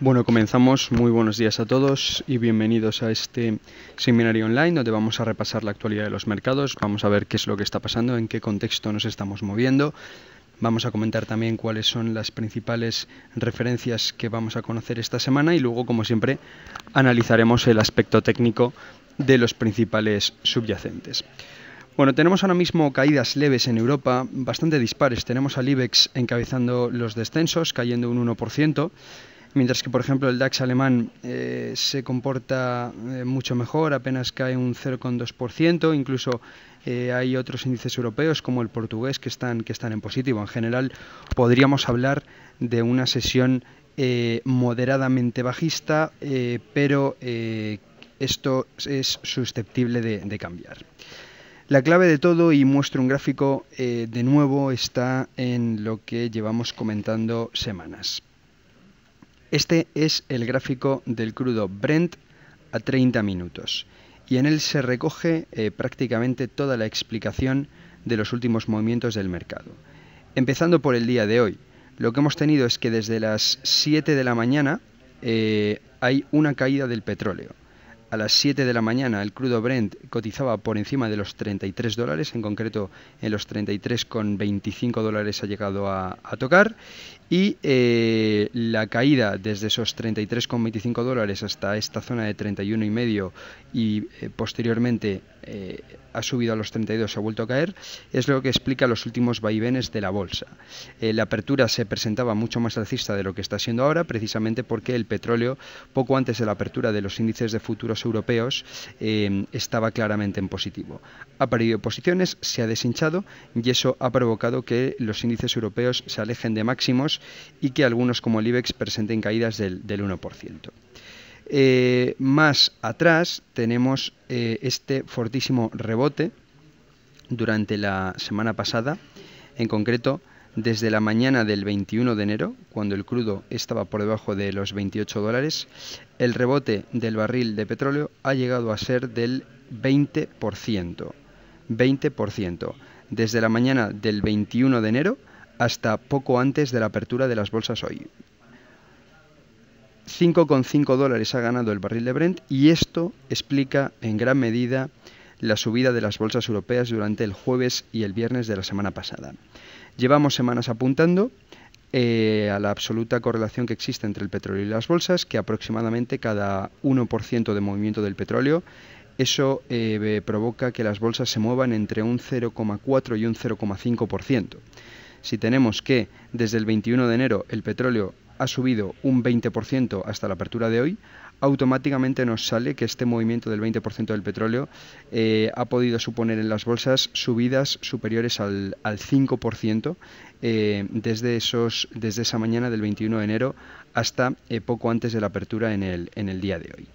Bueno, comenzamos. Muy buenos días a todos y bienvenidos a este seminario online donde vamos a repasar la actualidad de los mercados, vamos a ver qué es lo que está pasando, en qué contexto nos estamos moviendo, vamos a comentar también cuáles son las principales referencias que vamos a conocer esta semana y luego, como siempre, analizaremos el aspecto técnico de los principales subyacentes. Bueno, tenemos ahora mismo caídas leves en Europa, bastante dispares. Tenemos al IBEX encabezando los descensos, cayendo un 1%. Mientras que, por ejemplo, el DAX alemán se comporta mucho mejor, apenas cae un 0,2%, incluso hay otros índices europeos como el portugués que están en positivo. En general, podríamos hablar de una sesión moderadamente bajista, pero esto es susceptible de cambiar. La clave de todo, y muestro un gráfico, de nuevo está en lo que llevamos comentando semanas. Este es el gráfico del crudo Brent a 30 minutos y en él se recoge prácticamente toda la explicación de los últimos movimientos del mercado. Empezando por el día de hoy, lo que hemos tenido es que desde las 7 de la mañana hay una caída del petróleo. A las 7 de la mañana el crudo Brent cotizaba por encima de los 33 dólares, en concreto en los 33,25 dólares ha llegado a tocar, y la caída desde esos 33,25 dólares hasta esta zona de 31,5 y posteriormente ha subido a los 32, ha vuelto a caer, es lo que explica los últimos vaivenes de la bolsa. La apertura se presentaba mucho más alcista de lo que está siendo ahora, precisamente porque el petróleo, poco antes de la apertura de los índices de futuros europeos, estaba claramente en positivo. Ha perdido posiciones, se ha deshinchado y eso ha provocado que los índices europeos se alejen de máximos y que algunos como el IBEX presenten caídas del 1%. Más atrás tenemos este fortísimo rebote durante la semana pasada, en concreto desde la mañana del 21 de enero, cuando el crudo estaba por debajo de los 28 dólares, el rebote del barril de petróleo ha llegado a ser del 20%. 20%. Desde la mañana del 21 de enero hasta poco antes de la apertura de las bolsas hoy. 5,5 dólares ha ganado el barril de Brent y esto explica en gran medida la subida de las bolsas europeas durante el jueves y el viernes de la semana pasada. Llevamos semanas apuntando a la absoluta correlación que existe entre el petróleo y las bolsas, que aproximadamente cada 1% de movimiento del petróleo, eso provoca que las bolsas se muevan entre un 0,4 y un 0,5%. Si tenemos que desde el 21 de enero el petróleo ha subido un 20% hasta la apertura de hoy, automáticamente nos sale que este movimiento del 20% del petróleo ha podido suponer en las bolsas subidas superiores al 5% desde esa mañana del 21 de enero hasta poco antes de la apertura en el día de hoy.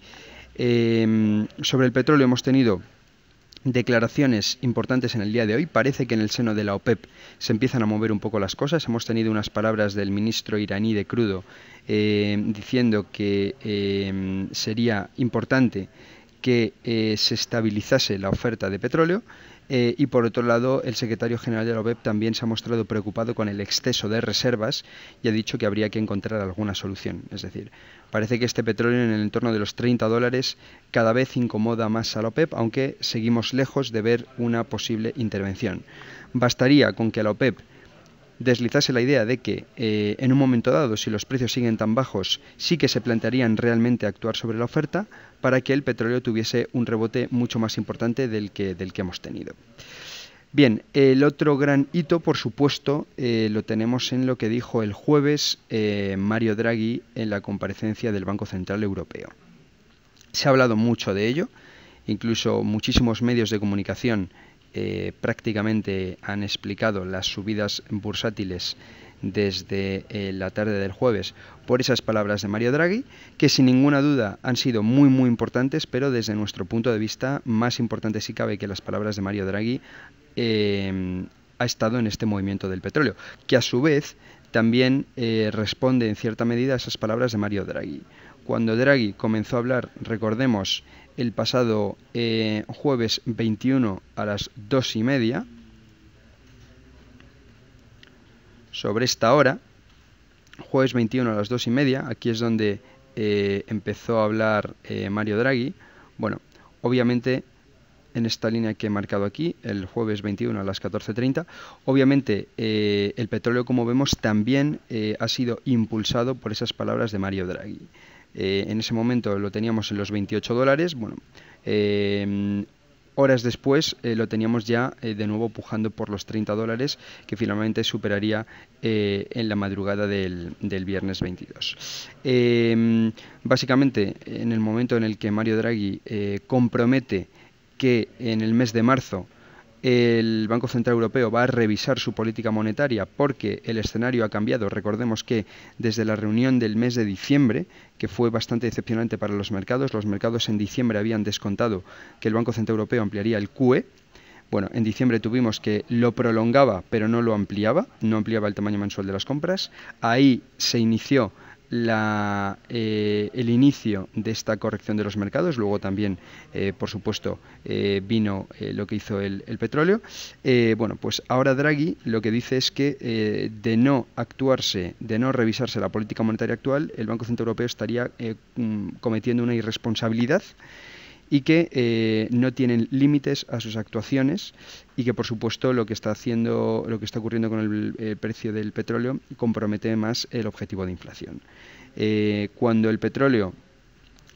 Sobre el petróleo hemos tenido declaraciones importantes en el día de hoy. Parece que en el seno de la OPEP se empiezan a mover un poco las cosas. Hemos tenido unas palabras del ministro iraní de crudo diciendo que sería importante que se estabilizase la oferta de petróleo. Y por otro lado, el secretario general de la OPEP también se ha mostrado preocupado con el exceso de reservas y ha dicho que habría que encontrar alguna solución. Es decir, parece que este petróleo en el entorno de los 30 dólares cada vez incomoda más a la OPEP, aunque seguimos lejos de ver una posible intervención. Bastaría con que la OPEP deslizase la idea de que en un momento dado, si los precios siguen tan bajos, sí que se plantearían realmente actuar sobre la oferta para que el petróleo tuviese un rebote mucho más importante del que hemos tenido. Bien, el otro gran hito, por supuesto, lo tenemos en lo que dijo el jueves Mario Draghi en la comparecencia del Banco Central Europeo. Se ha hablado mucho de ello, incluso muchísimos medios de comunicación prácticamente han explicado las subidas bursátiles desde la tarde del jueves por esas palabras de Mario Draghi, que sin ninguna duda han sido muy muy importantes, pero desde nuestro punto de vista más importante si cabe que las palabras de Mario Draghi ha estado en este movimiento del petróleo, que a su vez también responde en cierta medida a esas palabras de Mario Draghi. Cuando Draghi comenzó a hablar, recordemos, el pasado jueves 21 a las 2:30, sobre esta hora, jueves 21 a las 2:30, aquí es donde empezó a hablar Mario Draghi. Bueno, obviamente en esta línea que he marcado aquí, el jueves 21 a las 14:30, obviamente el petróleo, como vemos, también ha sido impulsado por esas palabras de Mario Draghi. En ese momento lo teníamos en los 28 dólares, bueno, horas después lo teníamos ya de nuevo pujando por los 30 dólares, que finalmente superaría en la madrugada del viernes 22. Básicamente, en el momento en el que Mario Draghi compromete que en el mes de marzo el Banco Central Europeo va a revisar su política monetaria porque el escenario ha cambiado. Recordemos que desde la reunión del mes de diciembre, que fue bastante decepcionante para los mercados en diciembre habían descontado que el Banco Central Europeo ampliaría el QE. Bueno, en diciembre tuvimos que lo prolongaba, pero no lo ampliaba, no ampliaba el tamaño mensual de las compras. Ahí se inició el inicio de esta corrección de los mercados. Luego también, por supuesto, vino lo que hizo el petróleo. Bueno, pues ahora Draghi lo que dice es que de no actuarse, de no revisarse la política monetaria actual, el Banco Central Europeo estaría cometiendo una irresponsabilidad y que no tienen límites a sus actuaciones, y que por supuesto lo que está ocurriendo con el precio del petróleo compromete más el objetivo de inflación. Cuando el petróleo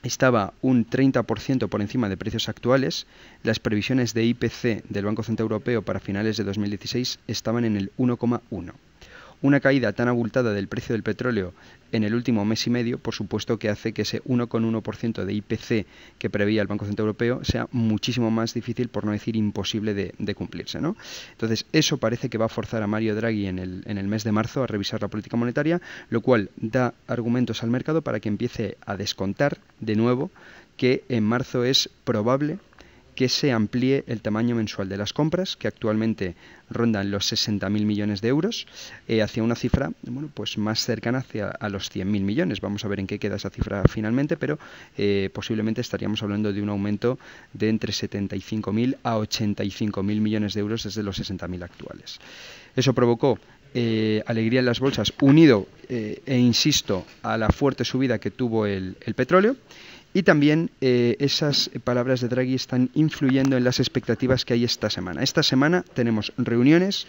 estaba un 30% por encima de precios actuales, las previsiones de IPC del Banco Central Europeo para finales de 2016 estaban en el 1,1%. Una caída tan abultada del precio del petróleo en el último mes y medio, por supuesto que hace que ese 1,1% de IPC que preveía el Banco Central Europeo sea muchísimo más difícil, por no decir imposible, de cumplirse, ¿no? Entonces, eso parece que va a forzar a Mario Draghi en el mes de marzo a revisar la política monetaria, lo cual da argumentos al mercado para que empiece a descontar de nuevo que en marzo es probable que se amplíe el tamaño mensual de las compras, que actualmente rondan los 60.000 millones de euros, hacia una cifra, bueno, pues más cercana a los 100.000 millones. Vamos a ver en qué queda esa cifra finalmente, pero posiblemente estaríamos hablando de un aumento de entre 75.000 a 85.000 millones de euros desde los 60.000 actuales. Eso provocó alegría en las bolsas, unido, e insisto, a la fuerte subida que tuvo el petróleo. Y también esas palabras de Draghi están influyendo en las expectativas que hay esta semana. Esta semana tenemos reuniones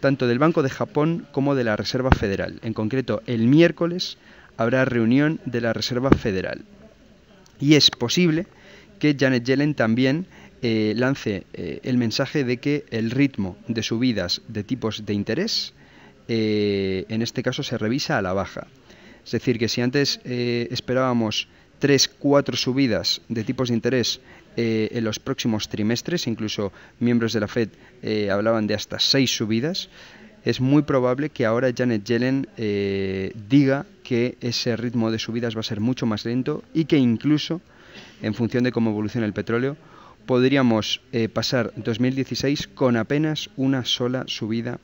tanto del Banco de Japón como de la Reserva Federal. En concreto, el miércoles habrá reunión de la Reserva Federal. Y es posible que Janet Yellen también lance el mensaje de que el ritmo de subidas de tipos de interés, en este caso, se revisa a la baja. Es decir, que si antes esperábamos 3-4 subidas de tipos de interés en los próximos trimestres, incluso miembros de la Fed hablaban de hasta 6 subidas, es muy probable que ahora Janet Yellen diga que ese ritmo de subidas va a ser mucho más lento y que incluso, en función de cómo evoluciona el petróleo, podríamos pasar 2016 con apenas una sola subida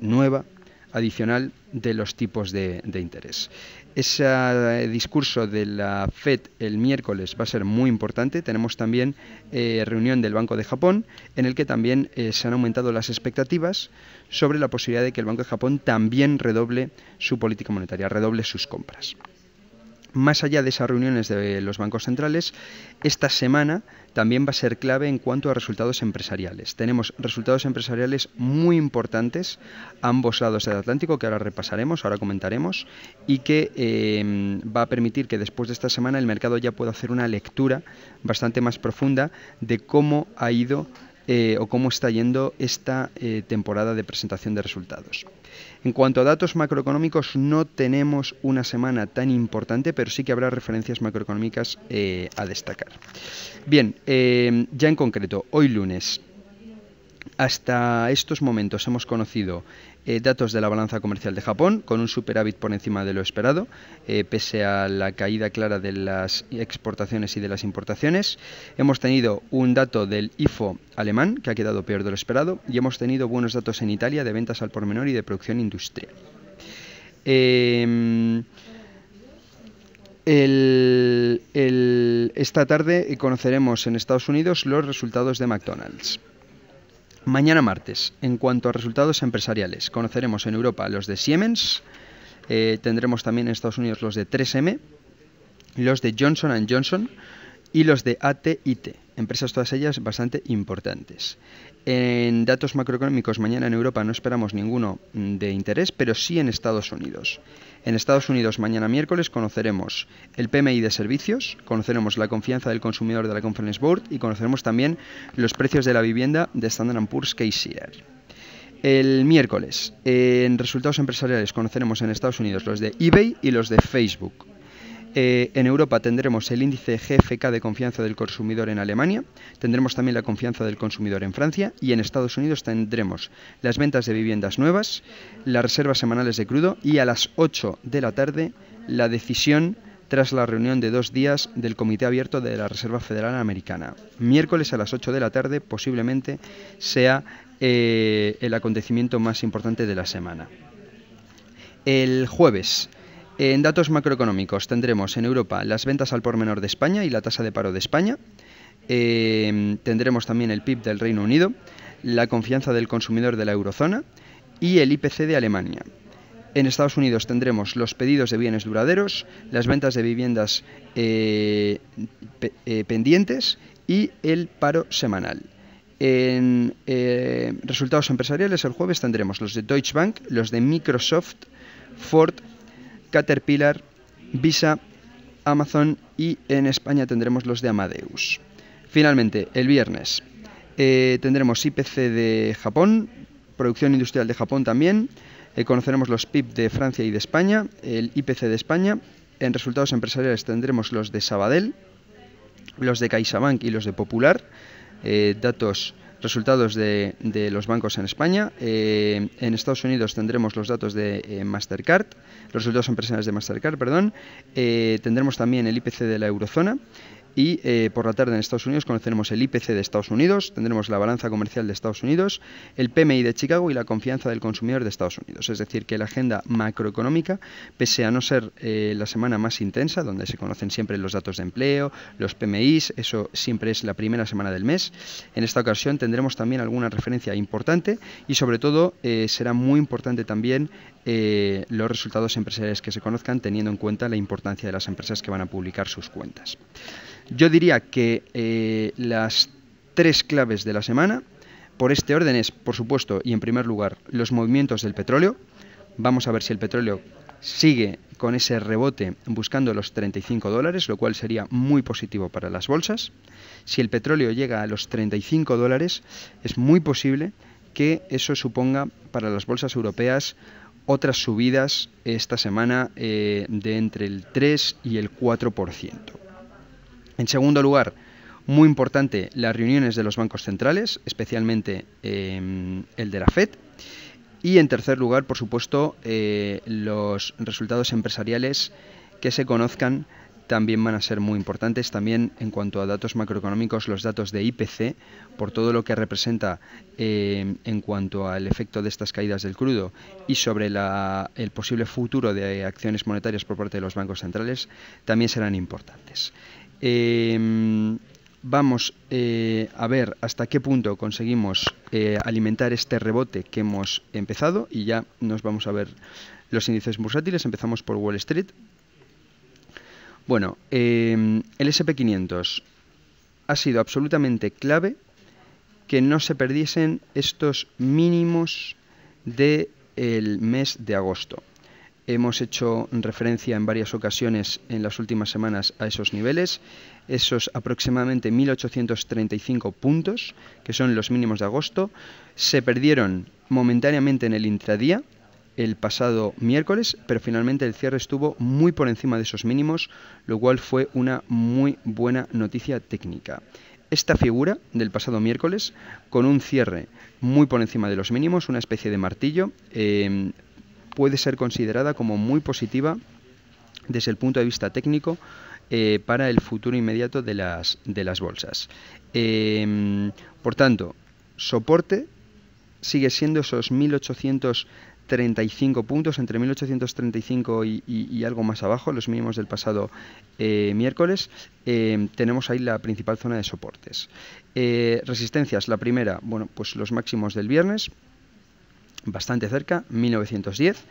nueva, adicional, de los tipos de interés. Ese discurso de la Fed el miércoles va a ser muy importante. Tenemos también reunión del Banco de Japón, en el que también se han aumentado las expectativas sobre la posibilidad de que el Banco de Japón también redoble su política monetaria, redoble sus compras. Más allá de esas reuniones de los bancos centrales, esta semana también va a ser clave en cuanto a resultados empresariales. Tenemos resultados empresariales muy importantes a ambos lados del Atlántico, que ahora repasaremos, ahora comentaremos, y que va a permitir que después de esta semana el mercado ya pueda hacer una lectura bastante más profunda de cómo ha ido o cómo está yendo esta temporada de presentación de resultados. En cuanto a datos macroeconómicos, no tenemos una semana tan importante, pero sí que habrá referencias macroeconómicas a destacar. Bien, ya en concreto, hoy lunes, hasta estos momentos hemos conocido datos de la balanza comercial de Japón, con un superávit por encima de lo esperado, pese a la caída clara de las exportaciones y de las importaciones. Hemos tenido un dato del IFO alemán, que ha quedado peor de lo esperado, y hemos tenido buenos datos en Italia de ventas al por menor y de producción industrial. Esta tarde conoceremos en Estados Unidos los resultados de McDonald's. Mañana martes, en cuanto a resultados empresariales, conoceremos en Europa los de Siemens, Tendremos también en Estados Unidos los de 3M, los de Johnson & Johnson y los de AT&T, empresas todas ellas bastante importantes. En datos macroeconómicos, mañana en Europa no esperamos ninguno de interés, pero sí en Estados Unidos. En Estados Unidos, mañana miércoles, conoceremos el PMI de servicios, conoceremos la confianza del consumidor de la Conference Board y conoceremos también los precios de la vivienda de Standard & Poor's Caixabank. El miércoles, en resultados empresariales, conoceremos en Estados Unidos los de eBay y los de Facebook. En Europa tendremos el índice GFK de confianza del consumidor en Alemania, tendremos también la confianza del consumidor en Francia y en Estados Unidos tendremos las ventas de viviendas nuevas, las reservas semanales de crudo y a las 8 de la tarde la decisión tras la reunión de 2 días del Comité Abierto de la Reserva Federal Americana. Miércoles a las 8 de la tarde posiblemente sea el acontecimiento más importante de la semana. El jueves, en datos macroeconómicos tendremos en Europa las ventas al por menor de España y la tasa de paro de España. Tendremos también el PIB del Reino Unido, la confianza del consumidor de la eurozona y el IPC de Alemania. En Estados Unidos tendremos los pedidos de bienes duraderos, las ventas de viviendas pendientes y el paro semanal. En resultados empresariales el jueves tendremos los de Deutsche Bank, los de Microsoft, Ford, Caterpillar, Visa, Amazon y en España tendremos los de Amadeus. Finalmente, el viernes tendremos IPC de Japón, producción industrial de Japón también, conoceremos los PIB de Francia y de España, el IPC de España, en resultados empresariales tendremos los de Sabadell, los de CaixaBank y los de Popular, resultados de los bancos en España. En Estados Unidos tendremos los datos de Mastercard, los resultados empresariales de Mastercard, perdón. Tendremos también el IPC de la eurozona y por la tarde en Estados Unidos conoceremos el IPC de Estados Unidos, tendremos la balanza comercial de Estados Unidos, el PMI de Chicago y la confianza del consumidor de Estados Unidos. Es decir, que la agenda macroeconómica, pese a no ser la semana más intensa, donde se conocen siempre los datos de empleo, los PMIs, eso siempre es la primera semana del mes, en esta ocasión tendremos también alguna referencia importante y sobre todo será muy importante también los resultados empresariales que se conozcan, teniendo en cuenta la importancia de las empresas que van a publicar sus cuentas. Yo diría que las tres claves de la semana, por este orden, es, por supuesto, y en primer lugar, los movimientos del petróleo. Vamos a ver si el petróleo sigue con ese rebote buscando los 35 dólares, lo cual sería muy positivo para las bolsas. Si el petróleo llega a los 35 dólares, es muy posible que eso suponga para las bolsas europeas otras subidas esta semana de entre el 3 y el 4%. En segundo lugar, muy importante, las reuniones de los bancos centrales, especialmente el de la FED. Y en tercer lugar, por supuesto, los resultados empresariales que se conozcan también van a ser muy importantes. También en cuanto a datos macroeconómicos, los datos de IPC, por todo lo que representa en cuanto al efecto de estas caídas del crudo y sobre el posible futuro de acciones monetarias por parte de los bancos centrales, también serán importantes. Vamos a ver hasta qué punto conseguimos alimentar este rebote que hemos empezado y ya nos vamos a ver los índices bursátiles. Empezamos por Wall Street. Bueno, el S&P 500 ha sido absolutamente clave que no se perdiesen estos mínimos del mes de agosto. Hemos hecho referencia en varias ocasiones en las últimas semanas a esos niveles, esos aproximadamente 1.835 puntos, que son los mínimos de agosto, se perdieron momentáneamente en el intradía el pasado miércoles, pero finalmente el cierre estuvo muy por encima de esos mínimos, lo cual fue una muy buena noticia técnica. Esta figura del pasado miércoles, con un cierre muy por encima de los mínimos, una especie de martillo, puede ser considerada como muy positiva desde el punto de vista técnico para el futuro inmediato de las bolsas. Por tanto, soporte sigue siendo esos 1.835 puntos, entre 1.835 y algo más abajo, los mínimos del pasado miércoles. Tenemos ahí la principal zona de soportes. Resistencias, la primera, bueno, pues los máximos del viernes, bastante cerca, 1910.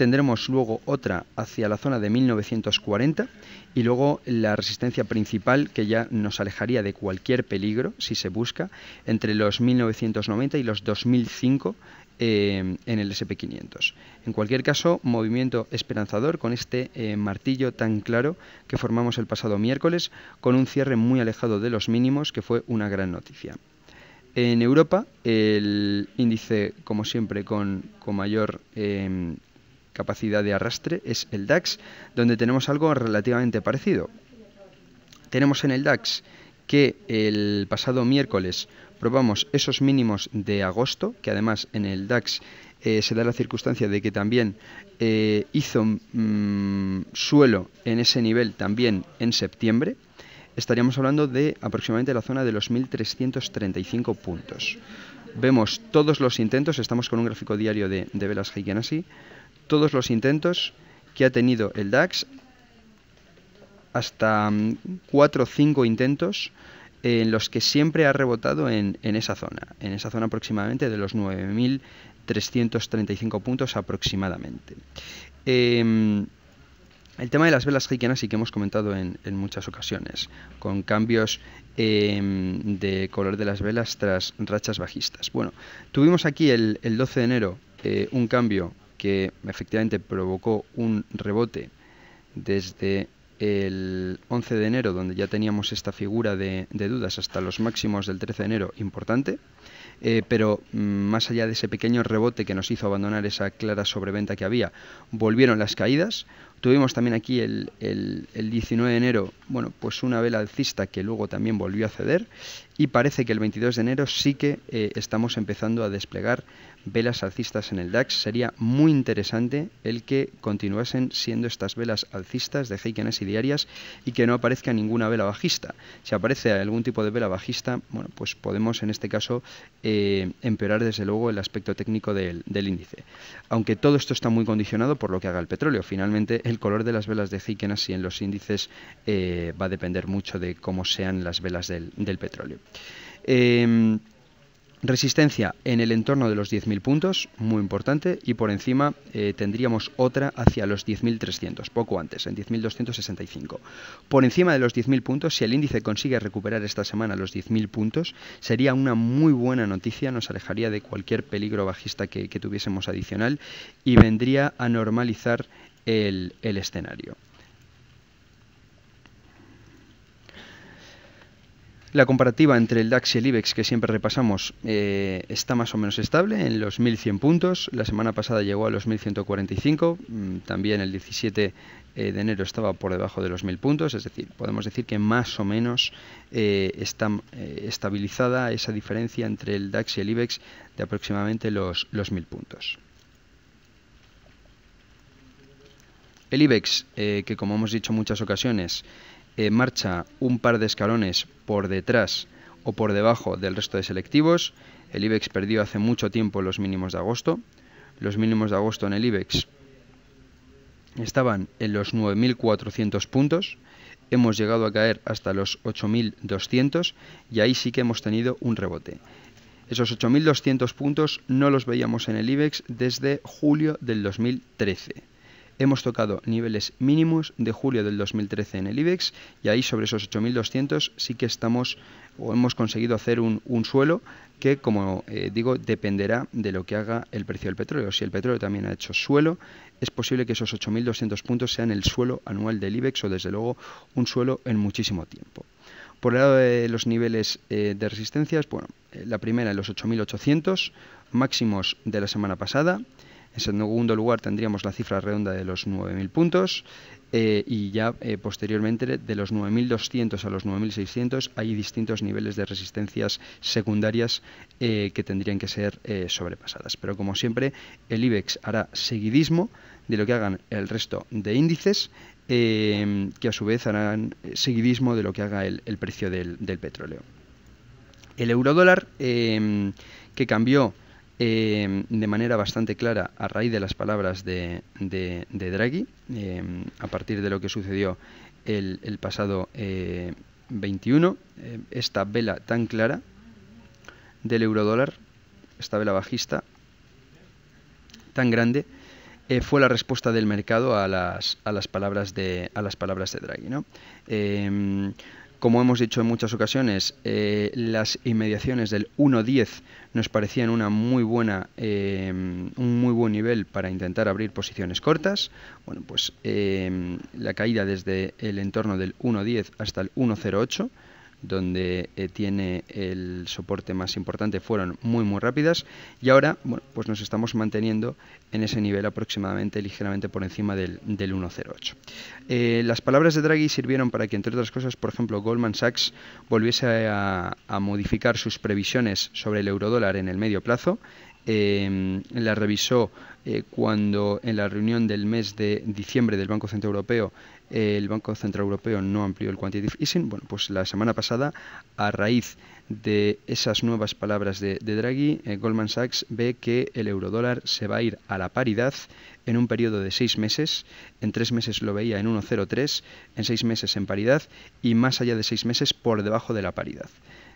tendremos luego otra hacia la zona de 1940 y luego la resistencia principal que ya nos alejaría de cualquier peligro si se busca entre los 1990 y los 2005 en el SP500. En cualquier caso, movimiento esperanzador con este martillo tan claro que formamos el pasado miércoles, con un cierre muy alejado de los mínimos, que fue una gran noticia. En Europa, el índice, como siempre, con mayor capacidad de arrastre es el DAX, donde tenemos algo relativamente parecido. Tenemos en el DAX que el pasado miércoles probamos esos mínimos de agosto, que además en el DAX se da la circunstancia de que también hizo suelo en ese nivel también en septiembre. Estaríamos hablando de aproximadamente la zona de los 1.335 puntos. Vemos todos los intentos, estamos con un gráfico diario de velas hawkianas, todos los intentos que ha tenido el DAX, hasta 4 o 5 intentos en los que siempre ha rebotado en esa zona aproximadamente de los 9.335 puntos aproximadamente. El tema de las velas hawkianas sí que hemos comentado en muchas ocasiones, con cambios de color de las velas tras rachas bajistas. Bueno, tuvimos aquí el 12 de enero un cambio que efectivamente provocó un rebote desde el 11 de enero, donde ya teníamos esta figura de dudas, hasta los máximos del 13 de enero importante. Pero más allá de ese pequeño rebote que nos hizo abandonar esa clara sobreventa que había, volvieron las caídas. Tuvimos también aquí el 19 de enero, bueno, pues una vela alcista que luego también volvió a ceder, y parece que el 22 de enero sí que estamos empezando a desplegar velas alcistas en el DAX. Sería muy interesante el que continuasen siendo estas velas alcistas de hawkianas y diarias y que no aparezca ninguna vela bajista. Si aparece algún tipo de vela bajista, bueno, pues podemos en este caso empeorar desde luego el aspecto técnico del índice. Aunque todo esto está muy condicionado por lo que haga el petróleo. Finalmente el color de las velas de hawkianas y en los índices va a depender mucho de cómo sean las velas del petróleo. Resistencia en el entorno de los 10.000 puntos, muy importante, y por encima tendríamos otra hacia los 10.300, poco antes, en 10.265. Por encima de los 10.000 puntos, si el índice consigue recuperar esta semana los 10.000 puntos, sería una muy buena noticia, nos alejaría de cualquier peligro bajista que tuviésemos adicional y vendría a normalizar el escenario. La comparativa entre el DAX y el IBEX, que siempre repasamos, está más o menos estable en los 1.100 puntos. La semana pasada llegó a los 1.145, también el 17 de enero estaba por debajo de los 1.000 puntos, es decir, podemos decir que más o menos está estabilizada esa diferencia entre el DAX y el IBEX de aproximadamente los 1.000 puntos. El IBEX, que como hemos dicho en muchas ocasiones, marcha un par de escalones por detrás o por debajo del resto de selectivos. El IBEX perdió hace mucho tiempo los mínimos de agosto. Los mínimos de agosto en el IBEX estaban en los 9.400 puntos. Hemos llegado a caer hasta los 8.200 y ahí sí que hemos tenido un rebote. Esos 8.200 puntos no los veíamos en el IBEX desde julio del 2013. Hemos tocado niveles mínimos de julio del 2013 en el IBEX y ahí sobre esos 8.200 sí que estamos o hemos conseguido hacer un suelo que, como digo, dependerá de lo que haga el precio del petróleo. Si el petróleo también ha hecho suelo, es posible que esos 8.200 puntos sean el suelo anual del IBEX o desde luego un suelo en muchísimo tiempo. Por el lado de los niveles de resistencias, bueno, la primera en los 8.800, máximos de la semana pasada. En segundo lugar tendríamos la cifra redonda de los 9.000 puntos y ya posteriormente de los 9.200 a los 9.600 hay distintos niveles de resistencias secundarias que tendrían que ser sobrepasadas. Pero como siempre el IBEX hará seguidismo de lo que hagan el resto de índices que a su vez harán seguidismo de lo que haga el precio del petróleo. El eurodólar que cambió de manera bastante clara a raíz de las palabras de Draghi, a partir de lo que sucedió el pasado 21, esta vela tan clara del eurodólar, esta vela bajista tan grande, fue la respuesta del mercado a las palabras de Draghi, ¿no? Como hemos dicho en muchas ocasiones, las inmediaciones del 1.10 nos parecían un muy buen nivel para intentar abrir posiciones cortas. Bueno, pues la caída desde el entorno del 1.10 hasta el 1.08, donde tiene el soporte más importante, fueron muy rápidas, y ahora, bueno, pues nos estamos manteniendo en ese nivel aproximadamente, ligeramente por encima del 1.08. Las palabras de Draghi sirvieron para que, entre otras cosas, por ejemplo, Goldman Sachs volviese a modificar sus previsiones sobre el eurodólar en el medio plazo. La revisó cuando en la reunión del mes de diciembre del Banco Central Europeo el Banco Central Europeo no amplió el quantitative easing. Bueno, pues la semana pasada, a raíz de esas nuevas palabras de Draghi, Goldman Sachs ve que el eurodólar se va a ir a la paridad en un periodo de 6 meses. En 3 meses lo veía en 1.03, en 6 meses en paridad y más allá de 6 meses por debajo de la paridad.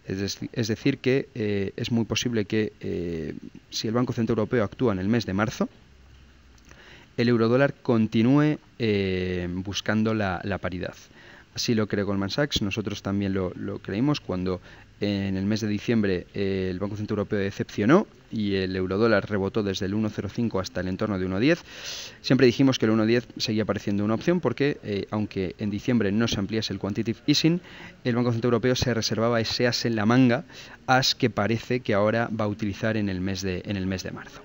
Es decir, que es muy posible que si el Banco Central Europeo actúa en el mes de marzo, el eurodólar continúe buscando la paridad. Así lo cree Goldman Sachs, nosotros también lo creímos cuando en el mes de diciembre el Banco Central Europeo decepcionó y el eurodólar rebotó desde el 1.05 hasta el entorno de 1.10. Siempre dijimos que el 1.10 seguía pareciendo una opción porque, aunque en diciembre no se ampliase el quantitative easing, el Banco Central Europeo se reservaba ese as en la manga, as que parece que ahora va a utilizar en el mes de marzo.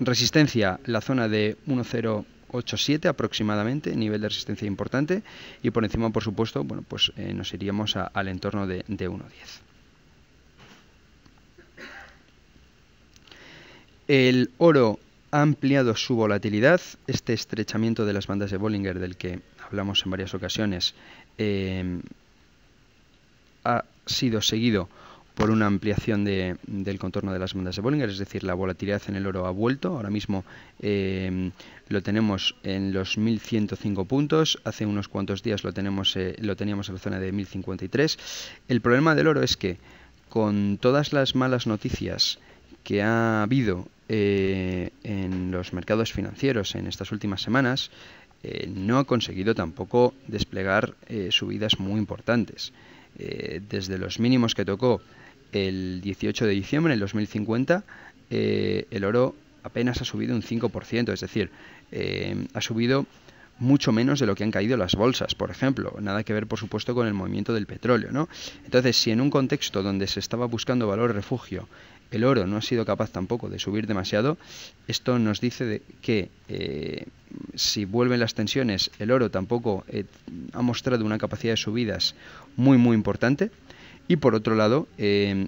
Resistencia, la zona de 1.087 aproximadamente, nivel de resistencia importante, y por encima, por supuesto, bueno, pues nos iríamos al entorno de 1.10. El oro ha ampliado su volatilidad. Este estrechamiento de las bandas de Bollinger, del que hablamos en varias ocasiones, ha sido seguido por una ampliación del contorno de las bandas de Bollinger, es decir, la volatilidad en el oro ha vuelto. Ahora mismo lo tenemos en los 1.105 puntos, hace unos cuantos días lo teníamos en la zona de 1.053. El problema del oro es que, con todas las malas noticias que ha habido en los mercados financieros en estas últimas semanas, no ha conseguido tampoco desplegar subidas muy importantes. Desde los mínimos que tocó el 18 de diciembre, en el 2050, el oro apenas ha subido un 5%, es decir, ha subido mucho menos de lo que han caído las bolsas, por ejemplo. Nada que ver, por supuesto, con el movimiento del petróleo, ¿no? Entonces, si en un contexto donde se estaba buscando valor refugio, el oro no ha sido capaz tampoco de subir demasiado, esto nos dice que si vuelven las tensiones, el oro tampoco ha mostrado una capacidad de subidas muy importante. Y por otro lado,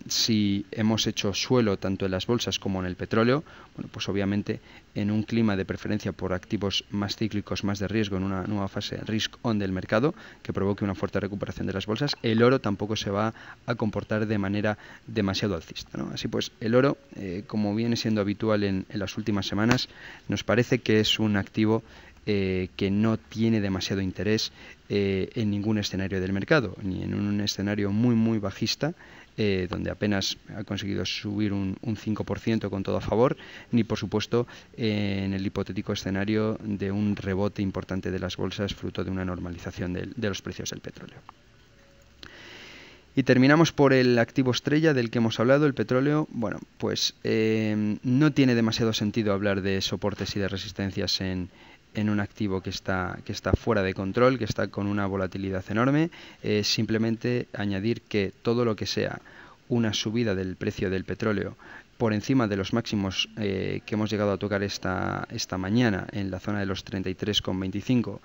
si hemos hecho suelo tanto en las bolsas como en el petróleo, bueno, pues obviamente en un clima de preferencia por activos más cíclicos, más de riesgo, en una nueva fase risk-on del mercado que provoque una fuerte recuperación de las bolsas, el oro tampoco se va a comportar de manera demasiado alcista, ¿no? Así pues, el oro, como viene siendo habitual en las últimas semanas, nos parece que es un activo que no tiene demasiado interés en ningún escenario del mercado, ni en un escenario muy bajista, donde apenas ha conseguido subir un 5% con todo a favor, ni por supuesto en el hipotético escenario de un rebote importante de las bolsas fruto de una normalización de los precios del petróleo. Y terminamos por el activo estrella del que hemos hablado, el petróleo. Bueno, pues no tiene demasiado sentido hablar de soportes y de resistencias en un activo que está fuera de control, que está con una volatilidad enorme. Simplemente añadir que todo lo que sea una subida del precio del petróleo por encima de los máximos que hemos llegado a tocar esta mañana en la zona de los 33,25,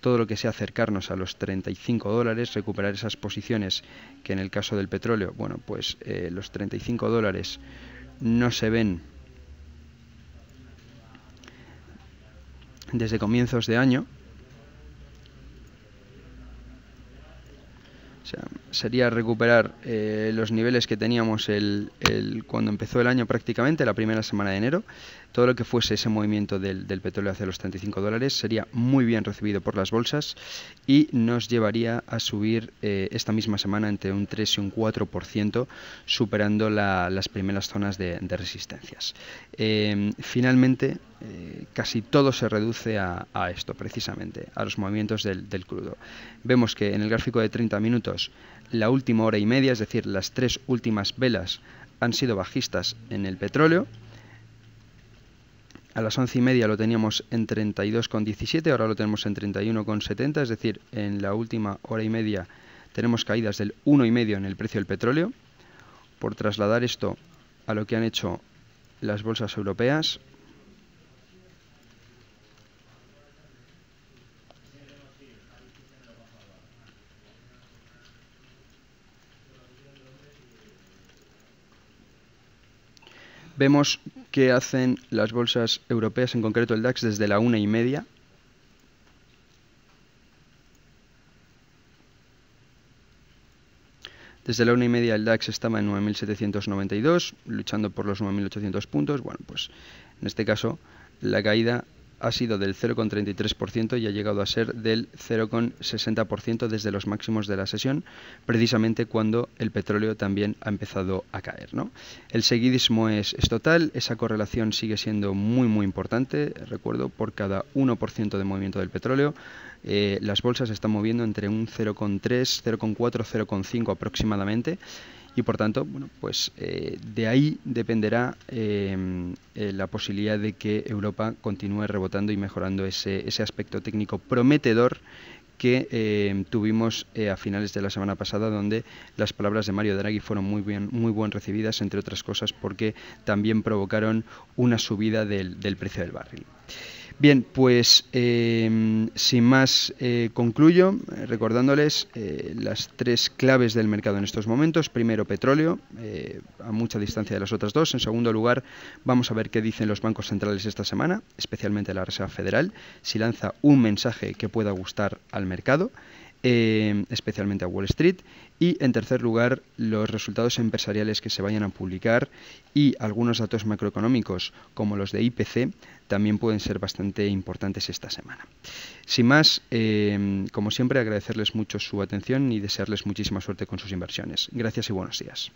todo lo que sea acercarnos a los 35 dólares, recuperar esas posiciones que en el caso del petróleo, bueno, pues los 35 dólares no se ven desde comienzos de año. O sea, sería recuperar los niveles que teníamos cuando empezó el año prácticamente, la primera semana de enero. Todo lo que fuese ese movimiento del petróleo hacia los 35 dólares sería muy bien recibido por las bolsas y nos llevaría a subir esta misma semana entre un 3 y un 4%, superando las primeras zonas de resistencias. Finalmente, casi todo se reduce a esto, precisamente, a los movimientos del crudo. Vemos que en el gráfico de 30 minutos, la última hora y media, es decir, las tres últimas velas han sido bajistas en el petróleo. A las 11:30 lo teníamos en 32,17, ahora lo tenemos en 31,70, es decir, en la última hora y media tenemos caídas del 1,5 en el precio del petróleo. Por trasladar esto a lo que han hecho las bolsas europeas, vemos qué hacen las bolsas europeas, en concreto el DAX, desde la 1:30. Desde la 1:30 el DAX estaba en 9.792, luchando por los 9.800 puntos. Bueno, pues en este caso la caída ha sido del 0,33% y ha llegado a ser del 0,60% desde los máximos de la sesión, precisamente cuando el petróleo también ha empezado a caer, ¿no? El seguidismo es total, esa correlación sigue siendo muy muy importante. Recuerdo, por cada 1% de movimiento del petróleo, las bolsas se están moviendo entre un 0,3, 0,4, 0,5 aproximadamente. Y por tanto, bueno, pues de ahí dependerá la posibilidad de que Europa continúe rebotando y mejorando ese aspecto técnico prometedor que tuvimos a finales de la semana pasada, donde las palabras de Mario Draghi fueron muy bien recibidas, entre otras cosas porque también provocaron una subida del precio del barril. Bien, pues sin más concluyo recordándoles las tres claves del mercado en estos momentos. Primero, petróleo, a mucha distancia de las otras dos. En segundo lugar, vamos a ver qué dicen los bancos centrales esta semana, especialmente la Reserva Federal, si lanza un mensaje que pueda gustar al mercado, especialmente a Wall Street. Y en tercer lugar, los resultados empresariales que se vayan a publicar y algunos datos macroeconómicos como los de IPC también pueden ser bastante importantes esta semana. Sin más, como siempre, agradecerles mucho su atención y desearles muchísima suerte con sus inversiones. Gracias y buenos días.